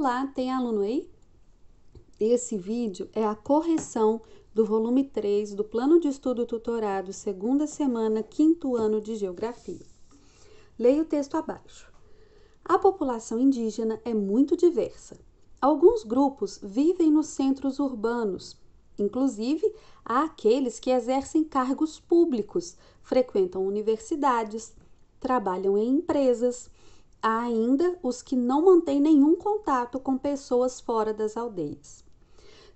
Olá, tem aluno aí? Esse vídeo é a correção do volume 3 do Plano de Estudo Tutorado, segunda semana, quinto ano de Geografia. Leia o texto abaixo. A população indígena é muito diversa. Alguns grupos vivem nos centros urbanos. Inclusive, há aqueles que exercem cargos públicos, frequentam universidades, trabalham em empresas. Há ainda os que não mantêm nenhum contato com pessoas fora das aldeias.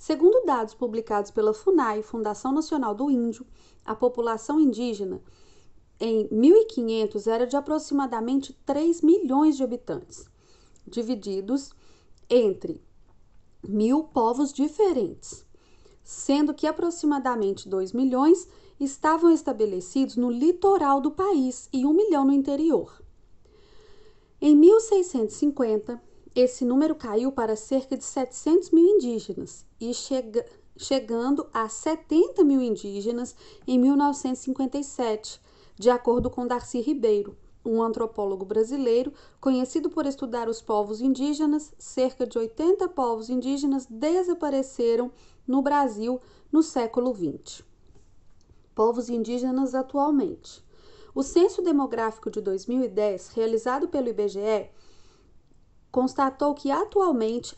Segundo dados publicados pela FUNAI, Fundação Nacional do Índio, a população indígena em 1500 era de aproximadamente 3 milhões de habitantes, divididos entre 1000 povos diferentes, sendo que aproximadamente 2 milhões estavam estabelecidos no litoral do país e 1 milhão no interior. Em 1650, esse número caiu para cerca de 700 mil indígenas e chegando a 70 mil indígenas em 1957, de acordo com Darcy Ribeiro, um antropólogo brasileiro conhecido por estudar os povos indígenas. Cerca de 80 povos indígenas desapareceram no Brasil no século XX. Povos indígenas atualmente. O Censo Demográfico de 2010, realizado pelo IBGE, constatou que atualmente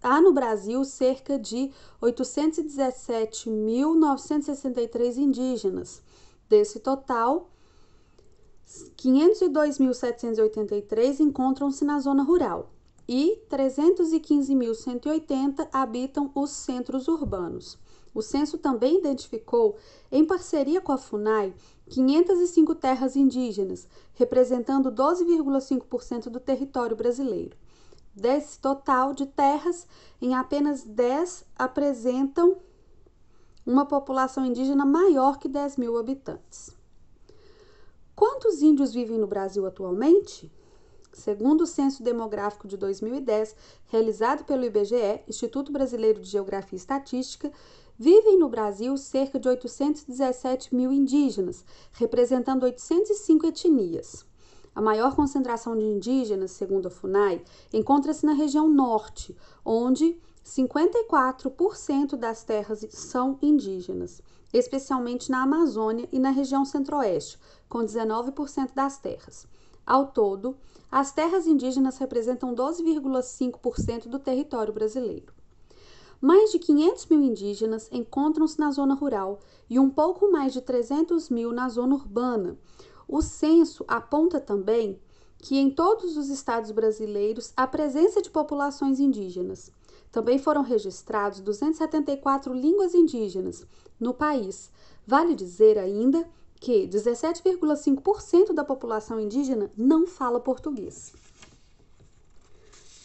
há no Brasil cerca de 817.963 indígenas. Desse total, 502.783 encontram-se na zona rural e 315.180 habitam os centros urbanos. O censo também identificou, em parceria com a FUNAI, 505 terras indígenas, representando 12,5% do território brasileiro. Desse total de terras, em apenas 10 apresentam uma população indígena maior que 10 mil habitantes. Quantos índios vivem no Brasil atualmente? Segundo o Censo Demográfico de 2010, realizado pelo IBGE, Instituto Brasileiro de Geografia e Estatística, vivem no Brasil cerca de 817 mil indígenas, representando 805 etnias. A maior concentração de indígenas, segundo a FUNAI, encontra-se na região norte, onde 54% das terras são indígenas, especialmente na Amazônia e na região centro-oeste, com 19% das terras. Ao todo, as terras indígenas representam 12,5% do território brasileiro. Mais de 500 mil indígenas encontram-se na zona rural e um pouco mais de 300 mil na zona urbana. O censo aponta também que em todos os estados brasileiros há presença de populações indígenas. Também foram registrados 274 línguas indígenas no país. Vale dizer ainda que 17,5% da população indígena não fala português.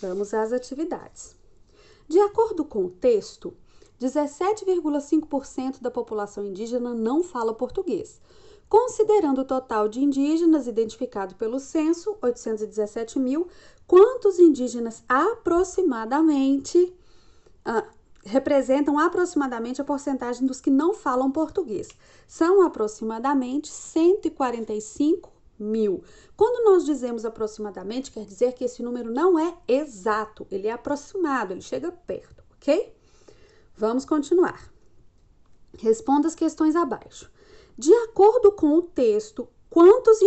Vamos às atividades. De acordo com o texto, 17,5% da população indígena não fala português. Considerando o total de indígenas identificado pelo censo, 817 mil, quantos indígenas aproximadamente representam aproximadamente a porcentagem dos que não falam português? São aproximadamente 145 mil. Quando nós dizemos aproximadamente, quer dizer que esse número não é exato, ele é aproximado, ele chega perto, ok? Vamos continuar. Responda as questões abaixo. De acordo com o texto, quantos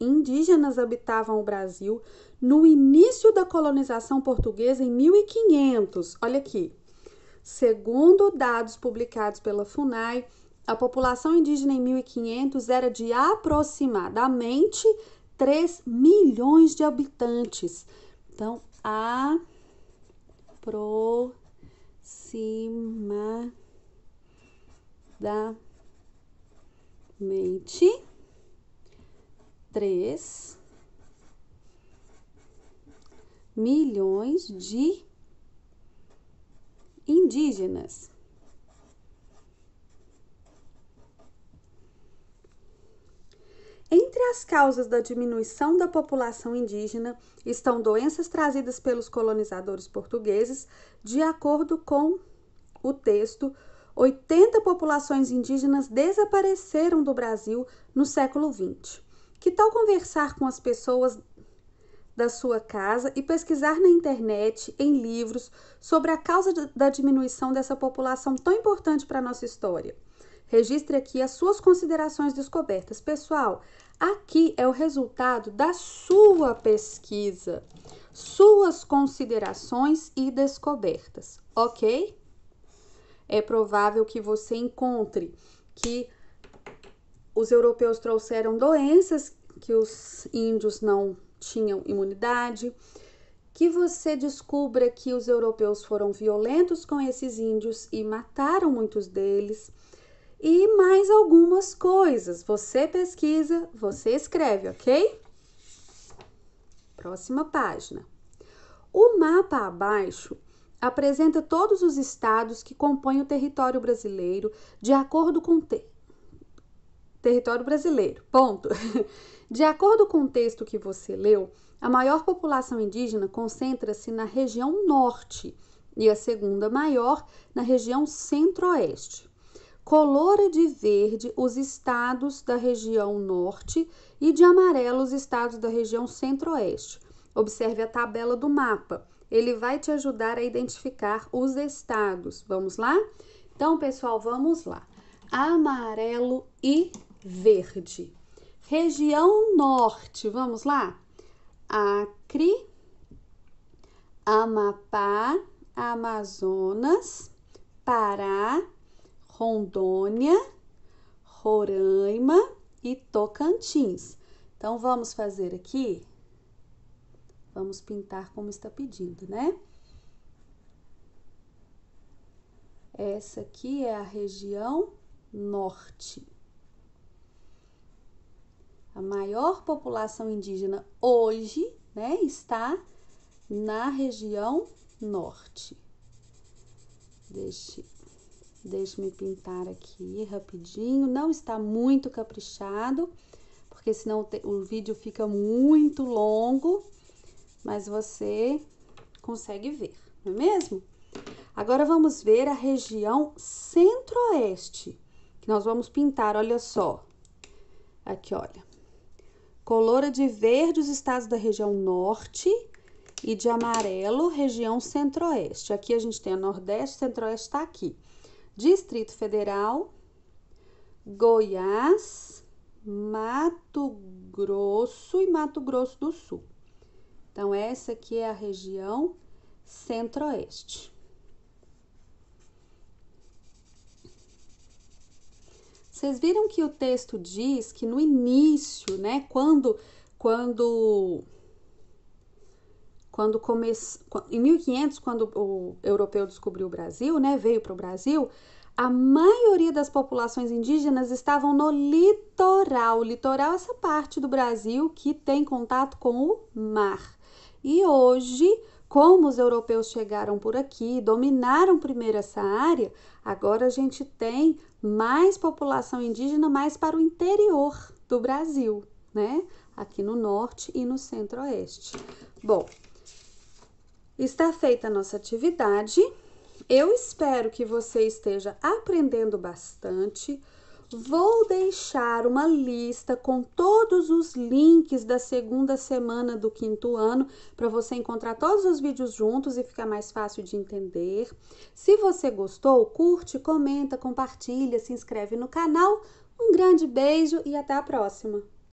indígenas habitavam o Brasil no início da colonização portuguesa em 1500? Olha aqui. Segundo dados publicados pela FUNAI, a população indígena em 1500 era de aproximadamente 3 milhões de habitantes. Então, aproximadamente 3 milhões de indígenas. Entre as causas da diminuição da população indígena estão doenças trazidas pelos colonizadores portugueses. De acordo com o texto, 80 populações indígenas desapareceram do Brasil no século XX. Que tal conversar com as pessoas da sua casa e pesquisar na internet, em livros, sobre a causa da diminuição dessa população tão importante para a nossa história. Registre aqui as suas considerações descobertas. Pessoal, aqui é o resultado da sua pesquisa, suas considerações e descobertas, ok? É provável que você encontre que os europeus trouxeram doenças que os índios não tinham imunidade, que você descubra que os europeus foram violentos com esses índios e mataram muitos deles, e mais algumas coisas. Você pesquisa, você escreve, ok? Próxima página. O mapa abaixo apresenta todos os estados que compõem o território brasileiro de acordo com o território brasileiro, ponto. De acordo com o texto que você leu, a maior população indígena concentra-se na região norte e a segunda maior na região centro-oeste. Colora de verde os estados da região norte e de amarelo os estados da região centro-oeste. Observe a tabela do mapa, ele vai te ajudar a identificar os estados. Vamos lá? Então, pessoal, vamos lá. Amarelo e verde. Região norte, vamos lá? Acre, Amapá, Amazonas, Pará, Rondônia, Roraima e Tocantins. Então, vamos fazer aqui, vamos pintar como está pedindo, né? Essa aqui é a região norte. A maior população indígena hoje, né, está na região norte. Deixe-me pintar aqui rapidinho, não está muito caprichado, porque senão o vídeo fica muito longo, mas você consegue ver, não é mesmo? Agora vamos ver a região centro-oeste, que nós vamos pintar, olha só. Aqui, olha. Colora de verde os estados da região norte e de amarelo, região centro-oeste. Aqui a gente tem a nordeste, centro-oeste está aqui. Distrito Federal, Goiás, Mato Grosso e Mato Grosso do Sul. Então, essa aqui é a região centro-oeste. Vocês viram que o texto diz que no início, né, em 1500, quando o europeu descobriu o Brasil, né, veio para o Brasil, a maioria das populações indígenas estavam no litoral. O litoral é essa parte do Brasil que tem contato com o mar. E hoje, como os europeus chegaram por aqui, dominaram primeiro essa área, agora a gente tem mais população indígena mais para o interior do Brasil, né? Aqui no norte e no centro-oeste. Bom, está feita a nossa atividade, eu espero que você esteja aprendendo bastante. Vou deixar uma lista com todos os links da segunda semana do 5º ano, para você encontrar todos os vídeos juntos e ficar mais fácil de entender. Se você gostou, curte, comenta, compartilha, se inscreve no canal. Um grande beijo e até a próxima!